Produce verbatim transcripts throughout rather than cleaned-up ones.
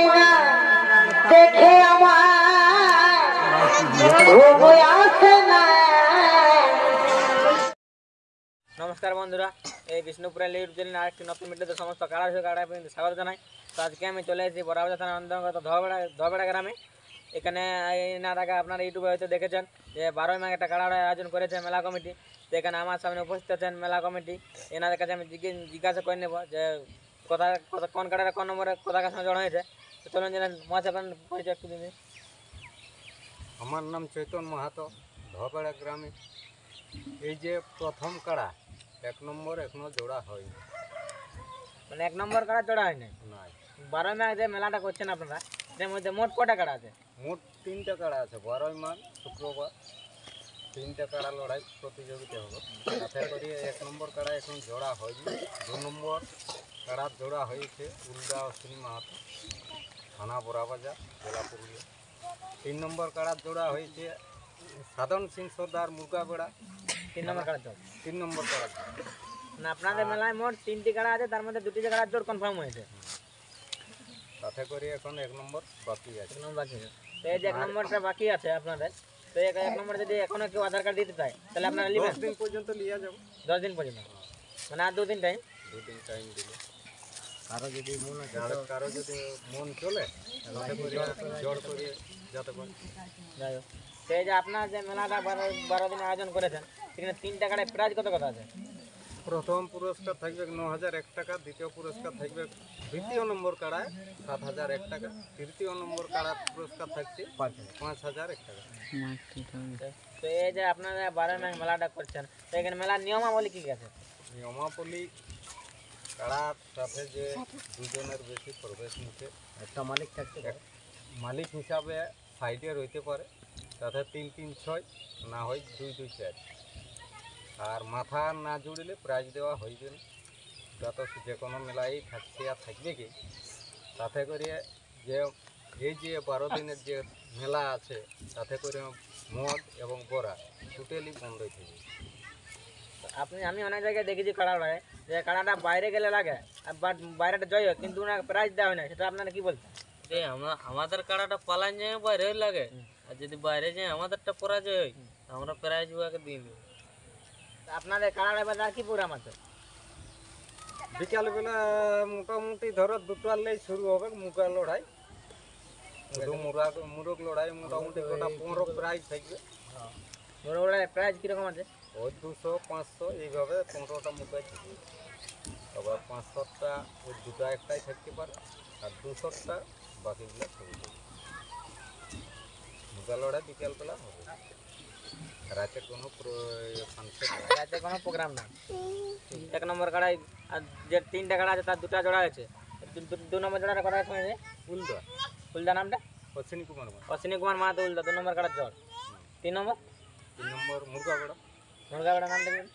मायना देखे नमस्कार बंधुरा विष्णु पुरुलिया यूट्यूब चैनल आरेकटी नतुन भिडियोते समस्त कारागार कारागार स्वागत जानाई। तो आज के आमि चले एसेछि बराबरा थानार अंतर्गत धबेड़ा धबेड़ा ग्रामे। एखाने एनार आगे आपनारा यूट्यूबे हयतो देखेछेन जे बारोई माघे एकटा कारागारेर आयोजन करेछे मेला कमिटी। तो एखाने आमार सामने उपस्थित आछेन मेला कमिटी। एनार काछे आमि जिज्ञासा करे नेब जे कोथा कोन कारागारे कोन नम्बरे कोथार संगे जोड़ा हयेछे। तो चलुन जेने माछ आपनादेर परिचय एकटु दिबेन। आमार नाम Santosh Mahato धबेड़ा ग्रामे। এই যে প্রথম কাড়া এক নম্বর এখনো জোড়া হয় মানে এক নম্বর কাড়া জোড়া হয় না না বারোই মাঘ যে মেলাটা করছেন আপনারা এর মধ্যে মোট কটা কাড়া আছে? মোট তিনটা কাড়া আছে। বারোই মাঘ শুক্রবার তিনটা কাড়া লড়াই প্রতিযোগিতা হবে। সাথে করে এক নম্বর কাড়া এখন জোড়া হয়নি। দুই নম্বর কাড়া জোড়া হয়েছে উল্ডা শ্রী মাহাতো থানা বড়াবাজার জেলা পুরুলিয়া। তিন নম্বর কাড়া জোড়া হয়েছে साधन सिंह सरदार मुर्गा बेड़ा तीन नंबर काड़ा जोड़ तीन नंबर काड़ा जोड़ ना अपना दे मेला मोट तीन टी काड़ा आजे तार मध्ये दुटी काड़ा जोड़ कंफर्म होइसे। साथे करी এখন এক নম্বর বাকি আছে। এক নম্বর বাকি আছে। তো এই যে এক নম্বরটা বাকি আছে আপনাদের। তো এই এক নম্বর যদি এখনো কেউ আধার কার্ড দিতে চায় তাহলে আপনারা লিবেন। দশ দিন পর্যন্ত লিয়া যাব। দশ দিন পর্যন্ত মানে আর দুই দিন টাইম দুই দিন টাইম দিলে কারো যদি মন কারো কারো যদি মন চলে সাথে করি জোড় করি যেতে পারে যাও। तो ये अपना जो मेला बारह बारह दिन आयोजन कर तीन टाइम प्राइज कत कत है? प्रथम पुरस्कार थकबे नौ हज़ार एक टाका, द्वितीय पुरस्कार थकबे द्वितीय नम्बर काड़ा सात हज़ार एक टाका, तृतीय नम्बर काड़ा पुरस्कार थकते पाँच हज़ार एक टाका। तो ये अपना बारह माघ मेला कर मेला नियमावली की नियमावली काड़ा साथे जे दुजोनेर बेशी प्रवेश नीचे एक मालिक थकते मालिक हिसाब से साइडे रही पे तथा तीन तीन छय ना हो दुई दुई चार और माथा ना जुड़िले प्राइज देवा हो तो जेको मेलाई थकिया थकबे कि साथे करिए जे ये जे बारो दिन जे मेला आछे साथे करिए मद एवं बोरा टोटाली बंद होई थी। आपनी आमी अनेक जगह देखी काड़ा लड़ाई जे काड़ाटा बाहरे गेले लागे बाट बाहरेटा जय हो किन्तु ना प्राइज देवा ना सेटा आपनारा कि बोलते जे हमरा हमादर काड़ाटा पालान जाए बाहरे लागे যদি বাইরে যায় আমাদের একটা পরাজয় হয় আমরা প্রাইজ ওকে দিয়ে দেব। আপনাদের কাড়াড়ে বাজার কি পুরা মাছ বিকাল বেলা মোটামুটি ধরো দুটালেই শুরু হবে মুকা লড়াই মুরগ মুরগ মুরগ লড়াই মোটামুটি গোটা পনেরো প্রাইজ থাকবে। বড় বড় প্রাইজ কি রকম আছে? ওই দুশো পাঁচশো এইভাবে পনেরোটা মুকা থাকবে। আবার পাঁচশোটা ওই দুটো একটাই থাকতে পারে আর দুশোটা বাকিগুলো থাকবে। मुकालोड़ा बिकल पला राते कोनो फंक्शन राते कोनो प्रोग्राम ना एक नंबर काड़ा जे तीन टा काड़ा ता दुटा जोड़ा छे दो नंबर जोड़ा रे कथा कोन छे उल्दा उल्दा नामटा अश्विनी कुमार अश्विनी कुमार मातो उल्दा दो नंबर काड़ा जोड़ तीन नंबर तीन नंबर मुर्गा बेड़ा मुर्गा बेड़ा नाम देखिन।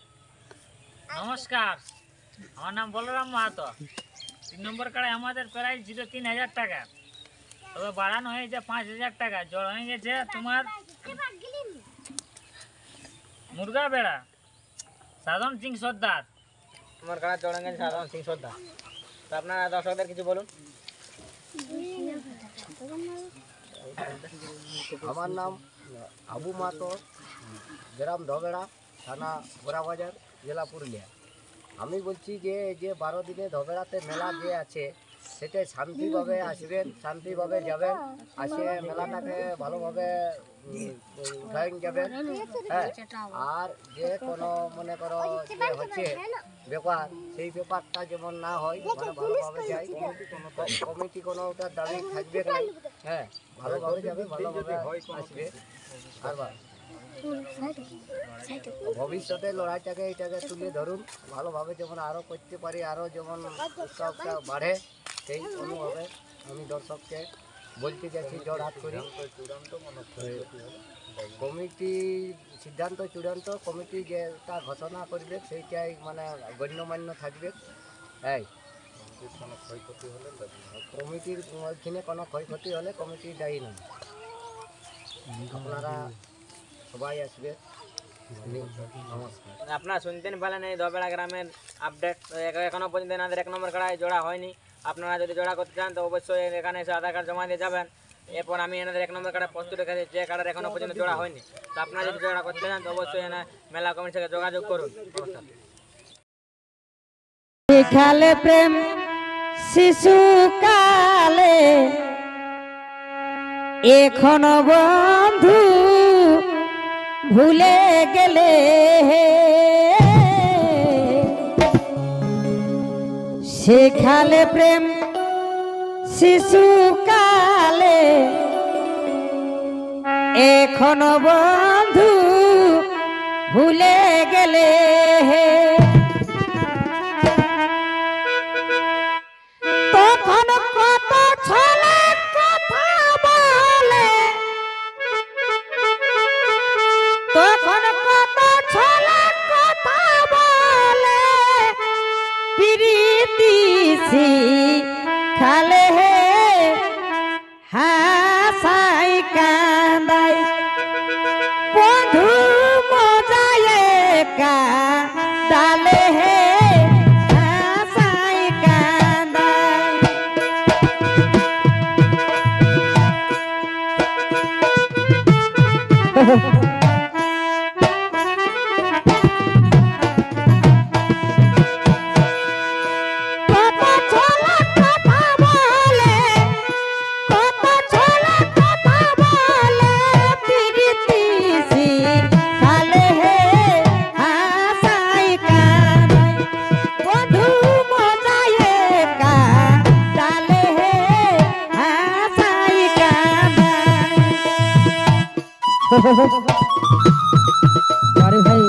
नमस्कार আমার নাম বলরাম মাহাতো। तीन नंबर काड़ा আমাদের প্রাইস ছিল तीन हज़ार টাকা। তবে বাড়ানো হয়েছে পাঁচ হাজার টাকা। জোর হয়ে গেছে তোমার মুরগা বেড়া সাধন সিং সর্দার। তোমার কাড়া জোর হয়ে গেছে সাধন সিং সর্দার। তো আপনারা দর্শকদের কিছু বলুন। আমার নাম আবু মাতো, গ্রাম ধবেড়া, থানা বড়াবাজার, জেলা পুরুলিয়া। আমি বলছি যে যে বারো দিনে ধবেড়াতে মেলা যে আছে সেটা শান্তিভাবে আসবেন, শান্তিভাবে যাবেন, আসে মেলাটাকে ভালোভাবে ড্রয়িং যাবেন। হ্যাঁ, আর যে কোনো মনে করো হচ্ছে ব্যাপার সেই ব্যাপারটা যেমন না হয় মানে ভালোভাবে যাই। কোনো কমিটি কোনো ওটা দাবি থাকবে না। হ্যাঁ, ভালোভাবে যাবে, ভালোভাবে আসবে। আর ভবিষ্যতে লড়াইটাকে এটাকে তুলে ধরুন ভালোভাবে যেমন আরও করতে পারি, আরও যেমন উৎসবটা বাড়ে সেই অনুভাবে আমি দর্শককে বলতে চাইছি জোর হাত করি। কমিটি সিদ্ধান্ত চূড়ান্ত, কমিটি যেটা ঘোষণা করবে সেইটাই মানে গণ্যমান্য থাকবে। হ্যাঁ, কোনো ক্ষয়ক্ষতি হলে কমিটির ওইখানে কোনো ক্ষয়ক্ষতি হলে কমিটি দায়ী নয়। আপনারা সবাই আসবে। নমস্কার। আপনারা শুনতেন বলেন এই ধবেড়া গ্রামের আপডেট এখনো পর্যন্ত এনাদের এক নম্বর কাড়ায় জোড়া হয়নি। আপনারা যদি জোড়া করতে চান তো অবশ্যই এখানে এসে আধার কার্ড জমা দিয়ে যাবেন। এরপর আমি এনাদের এক নম্বর কার্ডে প্রস্তুত রেখেছি, যে কার্ডের এখনও পর্যন্ত জোড়া হয়নি। তো আপনারা যদি জোড়া করতে চান তো অবশ্যই এনে মেলা কমিটির সাথে যোগাযোগ করুন। খেলে প্রেম শিশুকালে এখনো বন্ধু ভুলে গেলে, সেখানে প্রেম শিশুকালে এখনো বন্ধু ভুলে গেলে। अरे भाई अरे भाई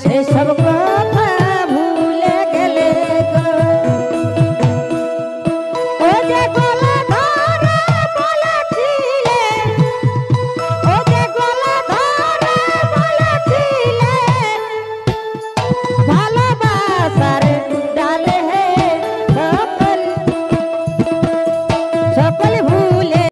से सब